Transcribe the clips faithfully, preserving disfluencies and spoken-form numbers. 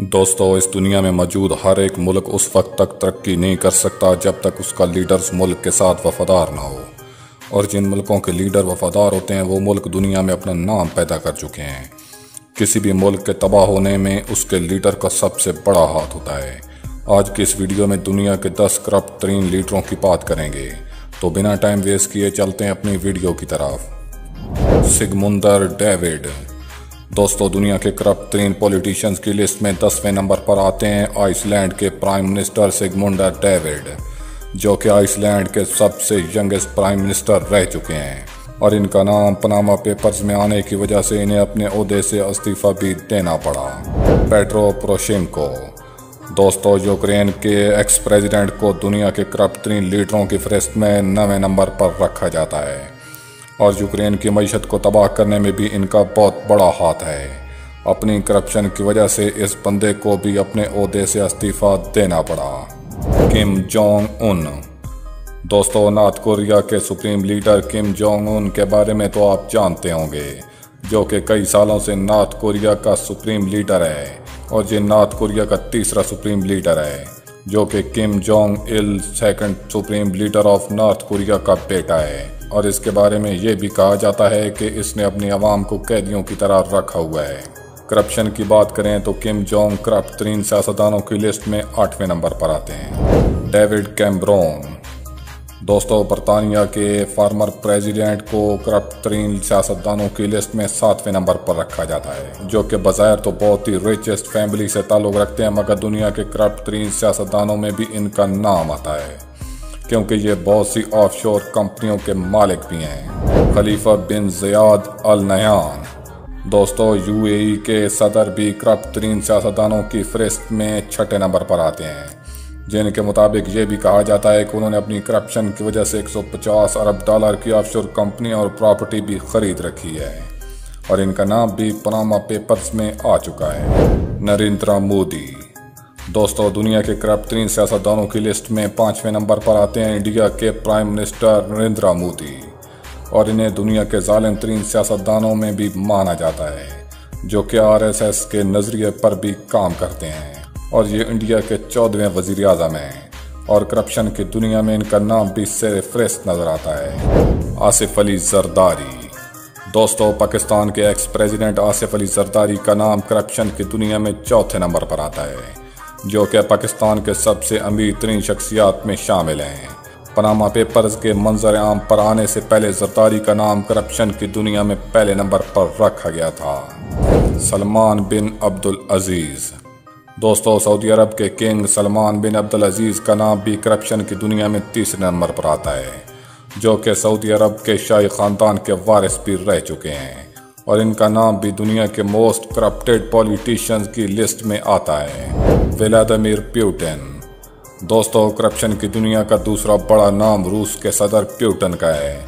दोस्तों, इस दुनिया में मौजूद हर एक मुल्क उस वक्त तक तरक्की नहीं कर सकता जब तक उसका लीडर्स मुल्क के साथ वफादार ना हो, और जिन मुल्कों के लीडर वफादार होते हैं वो मुल्क दुनिया में अपना नाम पैदा कर चुके हैं। किसी भी मुल्क के तबाह होने में उसके लीडर का सबसे बड़ा हाथ होता है। आज की इस वीडियो में दुनिया के दस करप्ट तरीन लीडरों की बात करेंगे, तो बिना टाइम वेस्ट किए चलते हैं अपनी वीडियो की तरफ। Sigmundur David. दोस्तों, दुनिया के करप्ट तरीन पॉलिटिशियंस की लिस्ट में दसवें नंबर पर आते हैं आइसलैंड के प्राइम मिनिस्टर सिगमुंदर डेविड, जो कि आइसलैंड के सबसे यंगेस्ट प्राइम मिनिस्टर रह चुके हैं, और इनका नाम पनामा पेपर्स में आने की वजह से इन्हें अपने ओहदे से इस्तीफा भी देना पड़ा। Petro Poroshenko. दोस्तों, यूक्रेन के एक्स प्रेसिडेंट को दुनिया के करप्ट तरीन लीडरों की फहरिस्त में नौवें नंबर पर रखा जाता है, और यूक्रेन की मईशत को तबाह करने में भी इनका बहुत बड़ा हाथ है। अपनी करप्शन की वजह से इस बंदे को भी अपने ओहदे से इस्तीफा देना पड़ा। किम जोंग उन। दोस्तों, नार्थ कोरिया के supreme leader Kim Jong Un के बारे में तो आप जानते होंगे, जो कि कई सालों से नार्थ कोरिया का सुप्रीम लीडर है, और ये नार्थ कोरिया का तीसरा सुप्रीम लीडर है, जो कि Kim Jong Il second supreme leader of North Korea का बेटा है। और इसके बारे में ये भी कहा जाता है कि इसने अपनी आवाम को कैदियों की तरह रखा हुआ है। करप्शन की बात करें तो किम जोंग करप्ट तरीन सियासतदानों की लिस्ट में आठवें नंबर पर आते हैं। David Cameron. दोस्तों, बरतानिया के फार्मर प्रेसिडेंट को करप्ट तरीन सियासतदानों की लिस्ट में सातवें नंबर पर रखा जाता है, जो कि बज़ाहिर तो बहुत ही रिचेस्ट फैमिली से ताल्लुक़ रखते हैं, मगर दुनिया के करप्ट तरीन सियासतदानों में भी इनका नाम आता है, क्योंकि ये बहुत सी ऑफशोर कंपनियों के मालिक भी हैं। खलीफा बिन ज़याद अल नहयान। दोस्तों, यूएई के सदर भी करप्ट तरीन सियासतदानों की फहरिस्त में छठे नंबर पर आते हैं, जिनके मुताबिक ये भी कहा जाता है कि उन्होंने अपनी करप्शन की वजह से एक सौ पचास अरब डॉलर की ऑफशोर कंपनियां और प्रॉपर्टी भी खरीद रखी है, और इनका नाम भी पनामा पेपर्स में आ चुका है। नरेंद्र मोदी। दोस्तों, दुनिया के करप्ट तरीन सियासतदानों की लिस्ट में पाँचवें नंबर पर आते हैं इंडिया के प्राइम मिनिस्टर नरेंद्र मोदी, और इन्हें दुनिया के जालिम तरीन सियासतदानों में भी माना जाता है, जो कि आरएसएस के नज़रिए पर भी काम करते हैं, और ये इंडिया के चौदहवें वज़ीर आज़म हैं, और करप्शन की दुनिया में इनका नाम भी सर-ए-फहरिस्त नज़र आता है। आसिफ अली जरदारी। दोस्तों, पाकिस्तान के एक्स प्रेसिडेंट आसिफ अली जरदारी का नाम करप्शन की दुनिया में चौथे नंबर पर आता है, जो कि पाकिस्तान के सबसे अमीर तरीन शख्सियात में शामिल हैं। पनामा पेपर्स के मंजर आम पर आने से पहले जरदारी का नाम करप्शन की दुनिया में पहले नंबर पर रखा गया था। सलमान बिन अब्दुल अजीज़। दोस्तों, सऊदी अरब के king Salman bin Abdul Aziz का नाम भी करप्शन की दुनिया में तीसरे नंबर पर आता है, जो कि सऊदी अरब के शाही ख़ानदान के वारिस भी रह चुके हैं, और इनका नाम भी दुनिया के मोस्ट करप्टेड पॉलिटिशियंस की लिस्ट में आता है। Vladimir Putin. दोस्तों, करप्शन की दुनिया का दूसरा बड़ा नाम रूस के सदर पुतिन का है,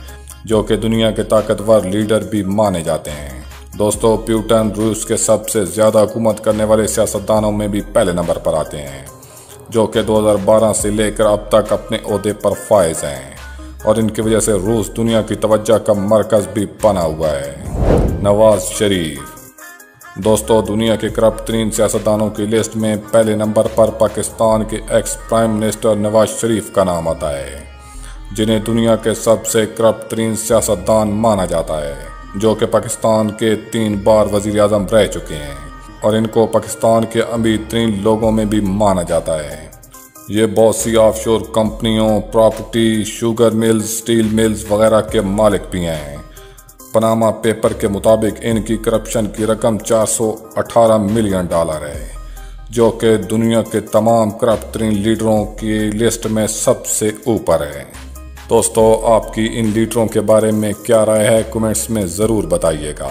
जो कि दुनिया के ताकतवर लीडर भी माने जाते हैं। दोस्तों, पुतिन रूस के सबसे ज़्यादा हुकूमत करने वाले सियासतदानों में भी पहले नंबर पर आते हैं, जो कि दो हज़ार बारह से लेकर अब तक अपने ओहदे पर फाइज हैं, और इनकी वजह से रूस दुनिया की तवज्जो का मरकज़ भी बना हुआ है। नवाज शरीफ। दोस्तों, दुनिया के करप्ट तरीन सियासतदानों की लिस्ट में पहले नंबर पर पाकिस्तान के ex prime minister Nawaz Sharif का नाम आता है, जिन्हें दुनिया के सबसे करप्ट तरीन सियासतदान माना जाता है, जो कि पाकिस्तान के तीन बार वज़ीर आज़म रह चुके हैं, और इनको पाकिस्तान के अमीर तरीन लोगों में भी माना जाता है। ये बहुत सी ऑफशोर कंपनियों, property, sugar mills, steel mills वगैरह के मालिक भी हैं। पनामा पेपर के मुताबिक इनकी करप्शन की रकम चार सौ अठारह मिलियन डॉलर है, जो कि दुनिया के तमाम करप्ट तरीन लीडरों की लिस्ट में सबसे ऊपर है। दोस्तों, आपकी इन लीडरों के बारे में क्या राय है, कमेंट्स में ज़रूर बताइएगा।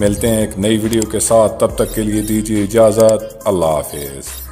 मिलते हैं एक नई वीडियो के साथ, तब तक के लिए दीजिए इजाज़त। अल्लाह हाफिज़।